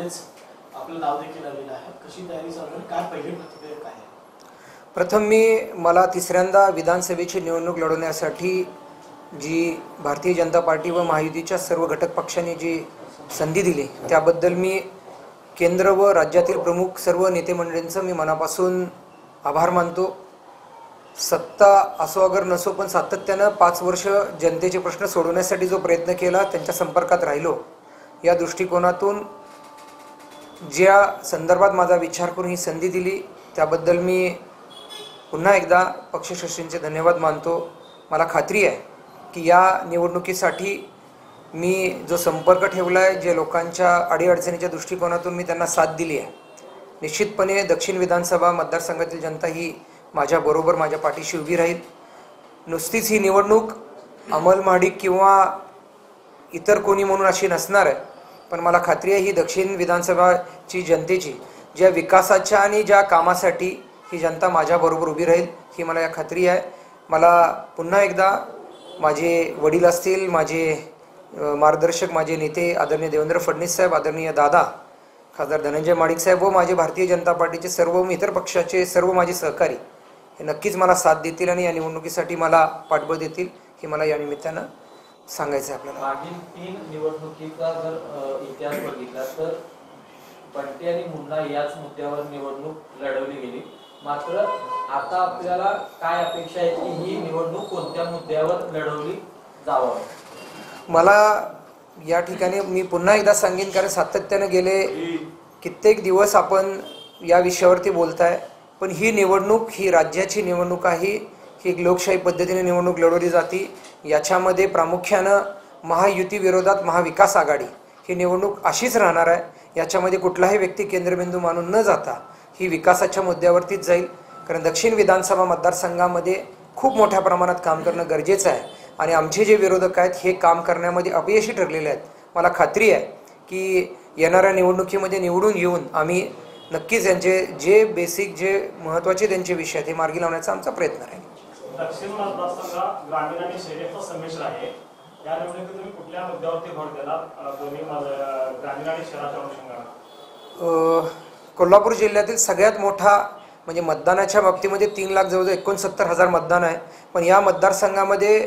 म्हणजेच आपलं नाव देखील आलेलं आहे, कशी तयारी चालू आहे, काय पहिले प्रतिक्रिया काय आहे? प्रथम मी मला तिसऱ्यांदा विधानसभेची निवडणूक लढवण्यासाठी जी भारतीय जनता पार्टी व महायुतीच्या सर्व घटक पक्षांनी जी संधी दिली त्याबद्दल मी केंद्र व राज्यातील प्रमुख सर्व नेते मंडळींचं मी मनापासून आभार मानतो। सत्ता असो अगर नसो पण सातत्याने 5 वर्ष जनतेचे प्रश्न सोडवण्यासाठी जो प्रयत्न केला, त्यांच्या संपर्कात राहिलो, या दृष्टिकोनातून ज्या संदर्भात माझा विचार करून ही संधी दिली त्याबद्दल मी पुन्हा एकदा पक्षश्रेष्ठींचे धन्यवाद मानतो। मला खात्री आहे की या निवडणुकीसाठी मी जो संपर्क ठेवला आहे, जे लोकांच्या अडीअडचणीच्या दृष्टिकोनातून मी त्यांना साथ दिली आहे, निश्चितपणे दक्षिण विधानसभा मतदारसंघातील जनता ही माझ्याबरोबर माझ्या पाठीशी उभी राहील। नुसतीच ही निवडणूक अमल महाडिक किंवा इतर कोणी म्हणून अशी नसणार आहे, पण मला खात्री आहे ही दक्षिण विधानसभाची जनतेची ज्या विकासाच्या आणि ज्या कामासाठी ही जनता माझ्याबरोबर उभी राहील ही मला या खात्री आहे। मला पुन्हा एकदा माझे वडील असतील, माझे मार्गदर्शक, माझे नेते आदरणीय देवेंद्र फडणवीस साहेब, आदरणीय दादा खासदार धनंजय माडिक साहेब व माझे भारतीय जनता पार्टीचे सर्व मित्र पक्षाचे सर्व माझे सहकारी हे नक्कीच मला साथ देतील आणि या निवडणुकीसाठी मला पाठबळ देतील हे मला या निमित्तानं सांगायचं आहे। आपल्याला मागील 3 निवडणुकीचा जर इतिहास बघितला तर बंटी आणि मुन्ना याच मुद्द्यावर निवडणूक लढवली गेली, मात्र आता आपल्याला काय अपेक्षा आहे की ही निवडणूक कोणत्या मुद्द्यावर लढवली जावं? मला या ठिकाणी मी पुन्हा एकदा सांगेन, कारण सातत्याने गेले कित्येक दिवस आपण या विषयावरती बोलताय, पण ही निवडणूक ही राज्याची निवडणूक आहे, ही एक लोकशाही पद्धतीने निवडणूक लढवली जाते। याच्यामध्ये प्रामुख्यानं महायुती विरोधात महाविकास आघाडी ही निवडणूक अशीच राहणार आहे। याच्यामध्ये कुठलाही व्यक्ती केंद्रबिंदू मानून न जाता ही विकासाच्या मुद्द्यावरतीच जाईल, कारण दक्षिण विधानसभा मतदारसंघामध्ये खूप मोठ्या प्रमाणात काम करणं गरजेचं आहे आणि आमचे जे विरोधक आहेत हे काम करण्यामध्ये अपयशी ठरलेले आहेत। मला खात्री आहे की येणाऱ्या निवडणुकीमध्ये निवडून येऊन आम्ही नक्कीच यांचे जे बेसिक जे महत्त्वाचे त्यांचे विषय आहेत हे मार्गी लावण्याचा आमचा प्रयत्न राहील। दक्षिण मतदारसंघात ग्रामीण आणि शहराचं संमिश्र आहे, या निवडणुकीत तुम्ही कुठल्या मुद्द्यावरती भर दिला दोन्ही ग्रामीण आणि शहराच्या अनुषंगाने? कोल्हापूर जिल्ह्यातील सगळ्यात मोठा म्हणजे मतदानाच्या बाबतीमध्ये 3 लाख जवळजवळ 69,000 मतदान आहे, पण या मतदारसंघामध्ये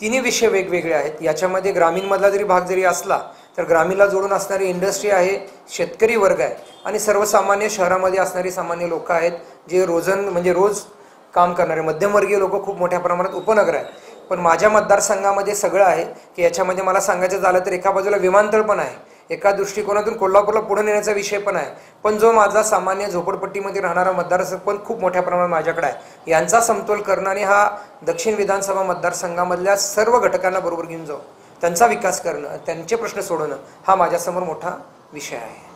तिन्ही विषय वेगवेगळे आहेत। याच्यामध्ये ग्रामीणमधला जरी भाग जरी असला तर ग्रामीणला जोडून असणारी इंडस्ट्री आहे, शेतकरी वर्ग आहे आणि सर्वसामान्य शहरामध्ये असणारी सामान्य लोक आहेत जे रोजन म्हणजे रोज काम करणारे मध्यमवर्गीय लोक खूप मोठ्या प्रमाणात उपनगर आहे। पण माझ्या मतदारसंघामध्ये सगळं आहे की याच्यामध्ये मला सांगायचं झालं तर एका बाजूला विमानतळ पण आहे, एका दृष्टिकोनातून कोल्हापूरला पुढे नेण्याचा विषय पण आहे, पण जो माझा सामान्य झोपडपट्टीमध्ये राहणारा मतदारसंघ पण खूप मोठ्या प्रमाणात माझ्याकडे आहे। यांचा समतोल करणारे हा दक्षिण विधानसभा मतदारसंघामधल्या सर्व घटकांना बरोबर घेऊन जाऊ, त्यांचा विकास करणं, त्यांचे प्रश्न सोडवणं हा माझ्यासमोर मोठा विषय आहे।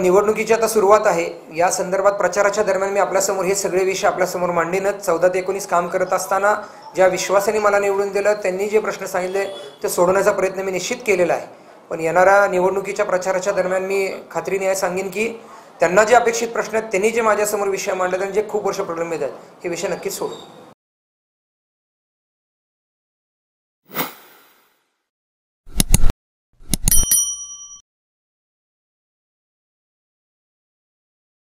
निवडणुकीची आता सुरुवात आहे, या संदर्भात प्रचाराच्या दरम्यान मी आपल्यासमोर हे सगळे विषय आपल्यासमोर मांडीनच 14 ते 19 काम करत असताना ज्या विश्वासाने मला निवडून दिलं त्यांनी जे प्रश्न सांगितले ते सोडवण्याचा प्रयत्न मी निश्चित केलेला आहे। पण येणाऱ्या निवडणुकीच्या प्रचाराच्या दरम्यान मी खात्रीने हे सांगेन की त्यांना जे अपेक्षित प्रश्न आहेत त्यांनी जे माझ्यासमोर विषय मांडले आणि जे खूप वर्ष प्रलंबित आहेत हे विषय नक्कीच सोडू।